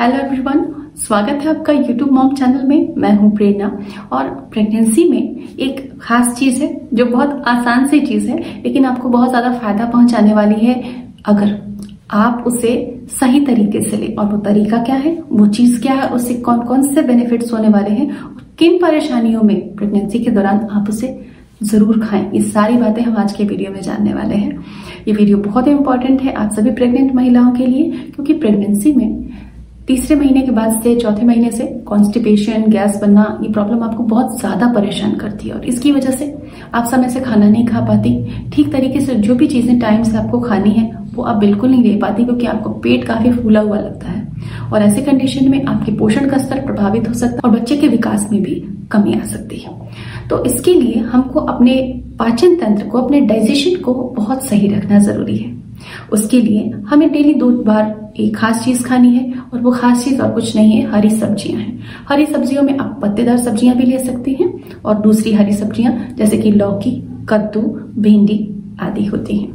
Hello everyone, स्वागत है आपका यूट्यूब मॉम चैनल में। मैं हूं प्रेरणा। और प्रेगनेंसी में एक खास चीज है जो बहुत आसान सी चीज है, लेकिन आपको बहुत ज्यादा फायदा पहुंचाने वाली है अगर आप उसे सही तरीके से ले। और वो तरीका क्या है, वो चीज क्या है, उससे कौन कौन से बेनिफिट्स होने वाले हैं, किन परेशानियों में प्रेगनेंसी के दौरान आप उसे जरूर खाएं, ये सारी बातें हम आज के वीडियो में जानने वाले हैं। ये वीडियो बहुत इंपॉर्टेंट है आप सभी प्रेग्नेंट महिलाओं के लिए, क्योंकि प्रेगनेंसी में तीसरे महीने के बाद से चौथे महीने से कॉन्स्टिपेशन, गैस बनना, ये प्रॉब्लम आपको बहुत ज्यादा परेशान करती है। और इसकी वजह से आप समय से खाना नहीं खा पाती, ठीक तरीके से जो भी चीजें टाइम से आपको खानी है वो आप बिल्कुल नहीं ले पाती, क्योंकि आपको पेट काफी फूला हुआ लगता है। और ऐसे कंडीशन में आपके पोषण का स्तर प्रभावित हो सकता है और बच्चे के विकास में भी कमी आ सकती है। तो इसके लिए हमको अपने पाचन तंत्र को, अपने डाइजेशन को बहुत सही रखना जरूरी है। उसके लिए हमें डेली 2 बार एक खास चीज खानी है, और वो खास चीज और कुछ नहीं है, हरी सब्जियां हैं। हरी सब्जियों में आप पत्तेदार सब्जियां भी ले सकती हैं, और दूसरी हरी सब्जियां जैसे कि लौकी, कद्दू, भिंडी आदि होती हैं।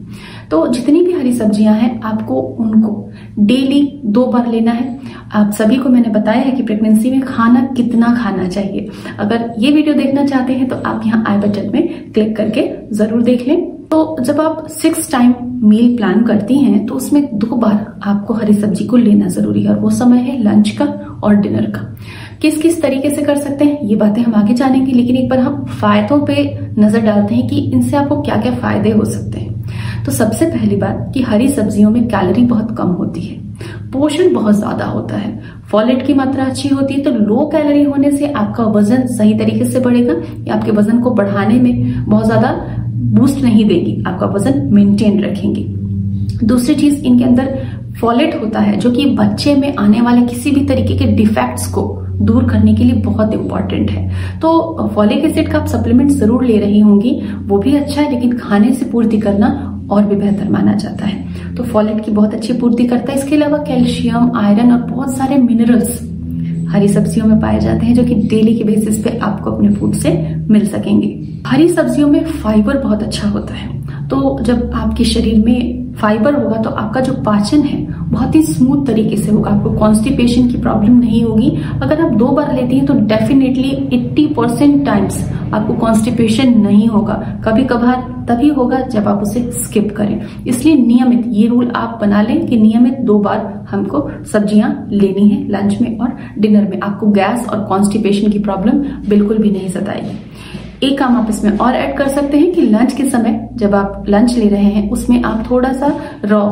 तो जितनी भी हरी सब्जियां हैं आपको उनको डेली 2 बार लेना है। आप सभी को मैंने बताया है कि प्रेगनेंसी में खाना कितना खाना चाहिए। अगर ये वीडियो देखना चाहते हैं तो आप यहाँ आई बटन में क्लिक करके जरूर देख लें। तो जब आप 6 टाइम मील प्लान करती हैं तो उसमें 2 बार आपको हरी सब्जी को लेना जरूरी है, और वो समय है लंच का और डिनर का। किस किस तरीके से कर सकते हैं ये बातें हम आगे जानेंगे, लेकिन एक बार हम फायदों पे नजर डालते हैं कि इनसे आपको क्या क्या फायदे हो सकते हैं। तो सबसे पहली बात कि हरी सब्जियों में कैलोरी बहुत कम होती है, पोषण बहुत ज्यादा होता है, फॉलेट की मात्रा अच्छी होती है। तो लो कैलोरी होने से आपका वजन सही तरीके से बढ़ेगा, या आपके वजन को बढ़ाने में बहुत ज्यादा बूस्ट नहीं देगी, आपका वजन मेंटेन रखेंगे। दूसरी चीज, इनके अंदर फॉलेट होता है जो कि बच्चे में आने वाले किसी भी तरीके के डिफेक्ट्स को दूर करने के लिए बहुत इंपॉर्टेंट है। तो फॉलिक एसिड का आप सप्लीमेंट जरूर ले रही होंगी, वो भी अच्छा है, लेकिन खाने से पूर्ति करना और भी बेहतर माना जाता है। तो फॉलेट की बहुत अच्छी पूर्ति करता है। इसके अलावा कैल्शियम, आयरन और बहुत सारे मिनरल्स हरी सब्जियों में पाए जाते हैं, जो कि डेली के बेसिस पे आपको अपने फूड से मिल सकेंगे। हरी सब्जियों में फाइबर बहुत अच्छा होता है। तो जब आपके शरीर में फाइबर होगा तो आपका जो पाचन है बहुत ही स्मूथ तरीके से होगा, आपको कॉन्स्टिपेशन की प्रॉब्लम नहीं होगी। अगर आप 2 बार लेती हैं तो डेफिनेटली 80% टाइम्स आपको कॉन्स्टिपेशन नहीं होगा। कभी कभार तभी होगा जब आप उसे स्किप करें, इसलिए नियमित ये रूल आप बना लें कि नियमित 2 बार हमको सब्जियां लेनी है, लंच में और डिनर में। आपको गैस और कॉन्स्टिपेशन की प्रॉब्लम बिल्कुल भी नहीं सताएगी। एक काम आप इसमें और ऐड कर सकते हैं कि लंच के समय जब आप लंच ले रहे हैं उसमें आप थोड़ा सा रॉ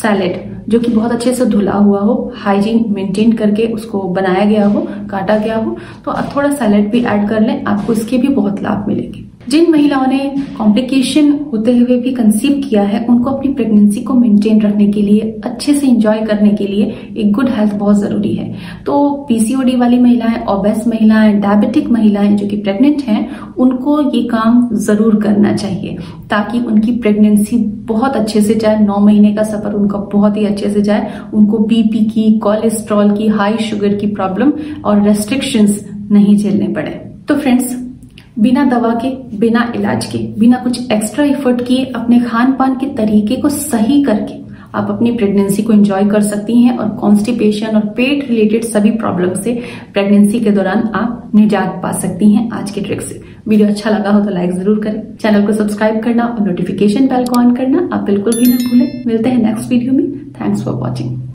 सैलेड जो कि बहुत अच्छे से धुला हुआ हो, हाइजीन मेंटेन करके उसको बनाया गया हो, काटा गया हो, तो आप थोड़ा सैलेड भी ऐड कर लें, आपको इसके भी बहुत लाभ मिलेंगे। जिन महिलाओं ने कॉम्प्लिकेशन होते हुए भी कंसीव किया है उनको अपनी प्रेगनेंसी को मेंटेन रखने के लिए, अच्छे से एंजॉय करने के लिए एक गुड हेल्थ बहुत जरूरी है। तो पीसीओडी वाली महिलाएं, ओबेस महिलाएं, डायबिटिक महिलाएं जो कि प्रेग्नेंट हैं, उनको ये काम जरूर करना चाहिए, ताकि उनकी प्रेगनेंसी बहुत अच्छे से जाए, 9 महीने का सफर उनका बहुत ही अच्छे से जाए, उनको बीपी की, कोलेस्ट्रॉल की, हाई शुगर की प्रॉब्लम और रेस्ट्रिक्शंस नहीं झेलने पड़े। तो फ्रेंड्स, बिना दवा के, बिना इलाज के, बिना कुछ एक्स्ट्रा एफर्ट किए अपने खान पान के तरीके को सही करके आप अपनी प्रेगनेंसी को एंजॉय कर सकती हैं, और कॉन्स्टिपेशन और पेट रिलेटेड सभी प्रॉब्लम से प्रेगनेंसी के दौरान आप निजात पा सकती हैं आज के ट्रिक से। वीडियो अच्छा लगा हो तो लाइक जरूर करें, चैनल को सब्सक्राइब करना और नोटिफिकेशन बेल को ऑन करना आप बिल्कुल भी ना भूलें। मिलते हैं नेक्स्ट वीडियो में। Thanks for watching.